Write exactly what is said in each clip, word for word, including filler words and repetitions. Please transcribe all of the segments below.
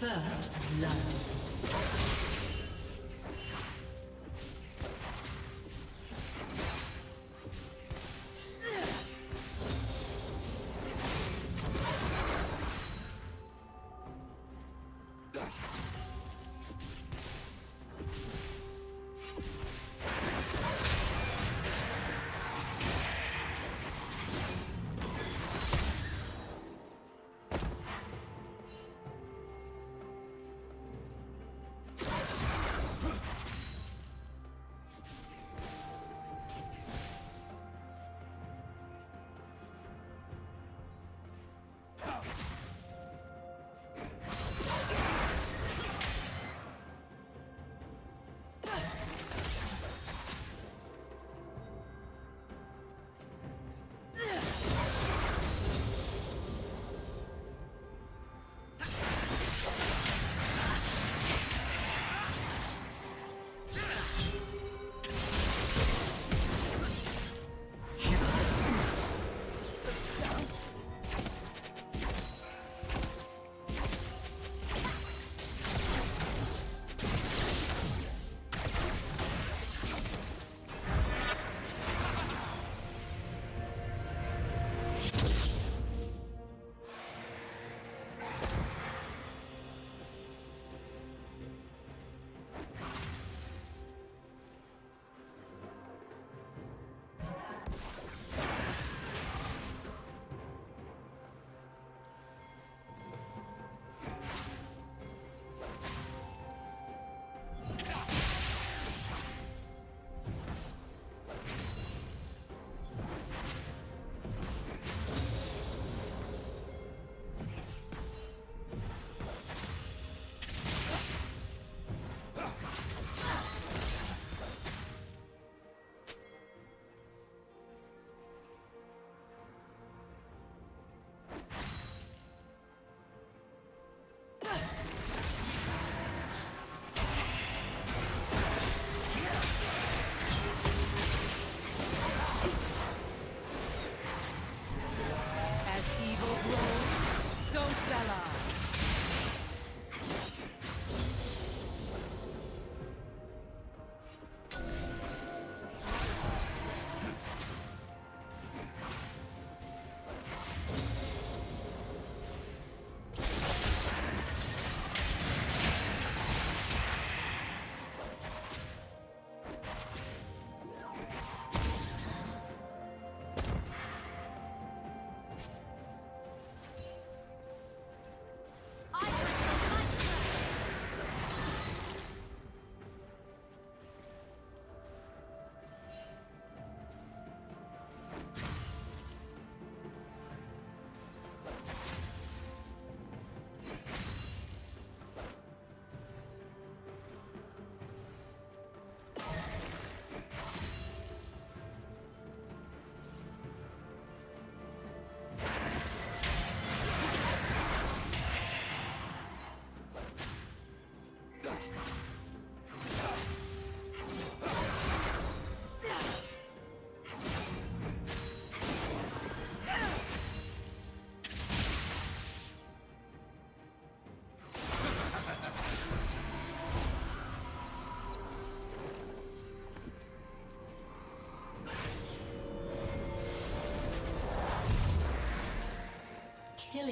First love.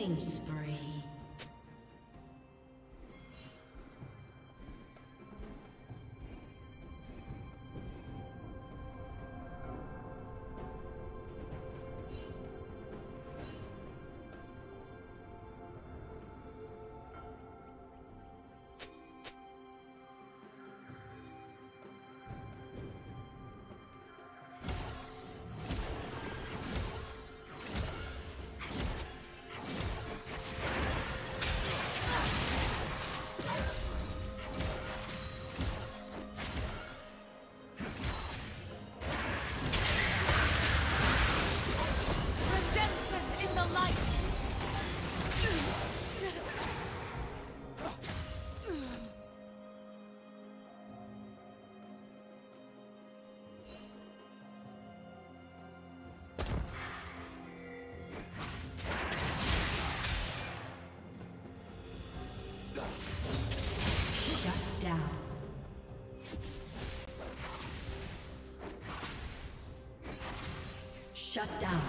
Killing spree. Shut down.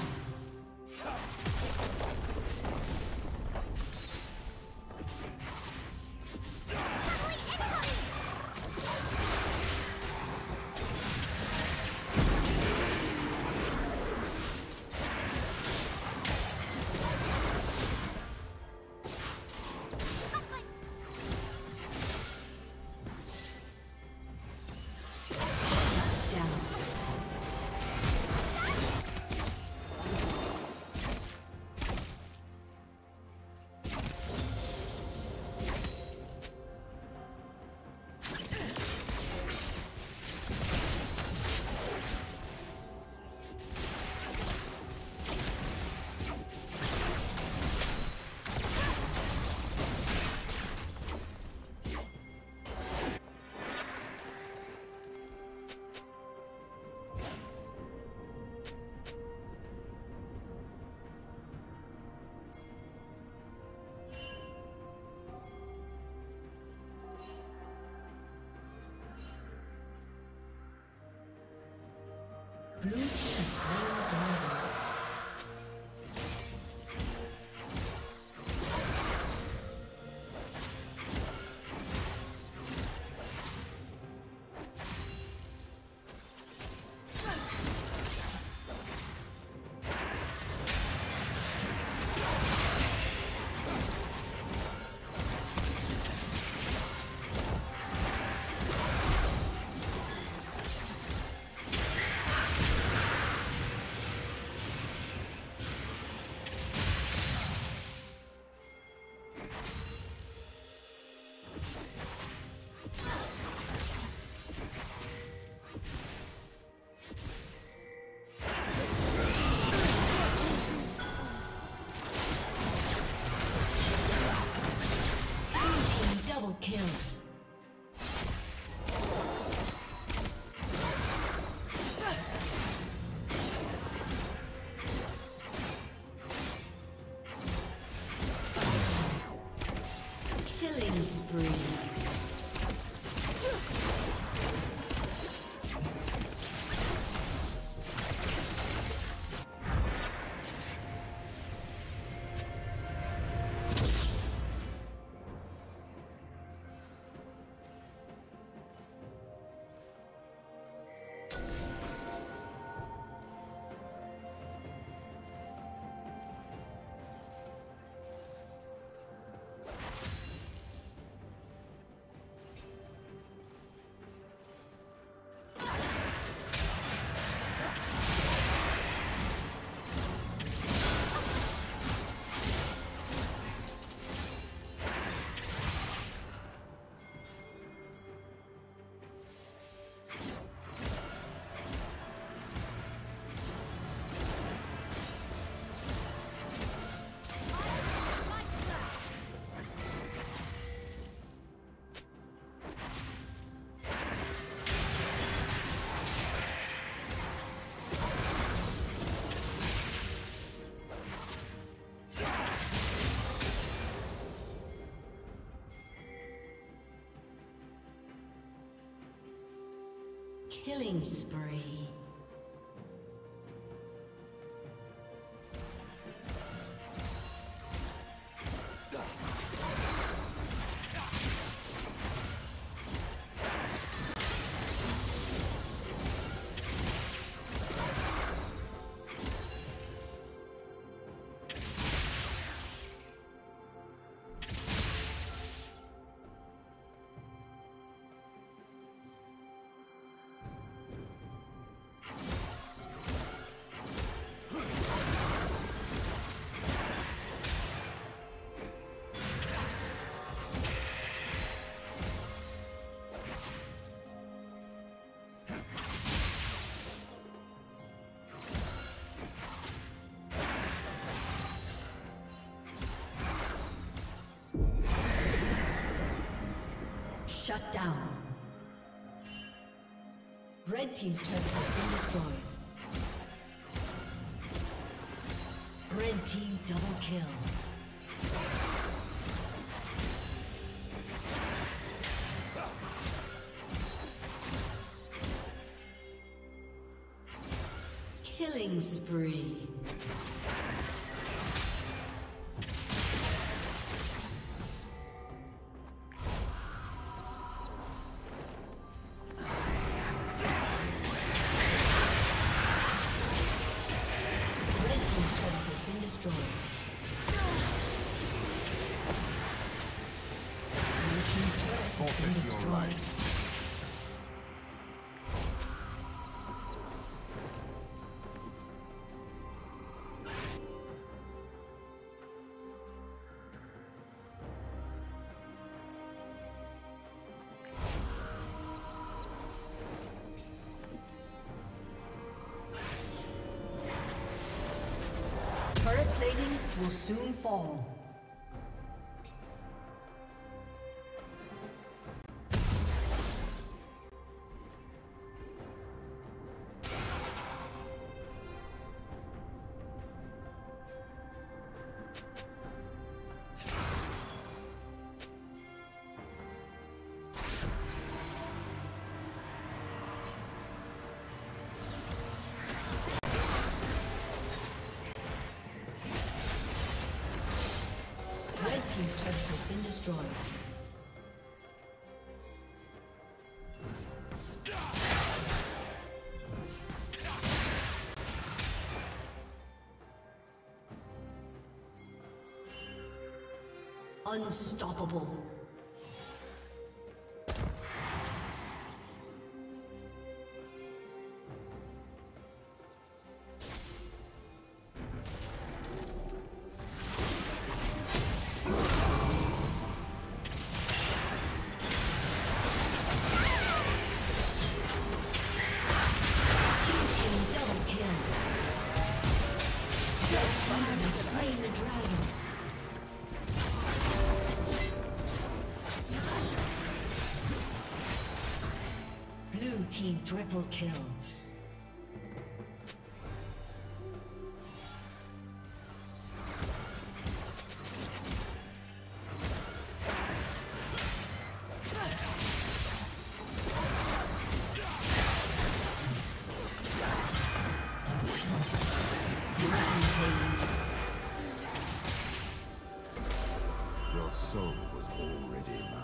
Blue team has slain the dragon. Killing spree. Shut down. Red team's turret has been destroyed. Red team double kill. Killing spree. Turret plating will soon fall. Unstoppable. Triple kill. Your soul was already mine.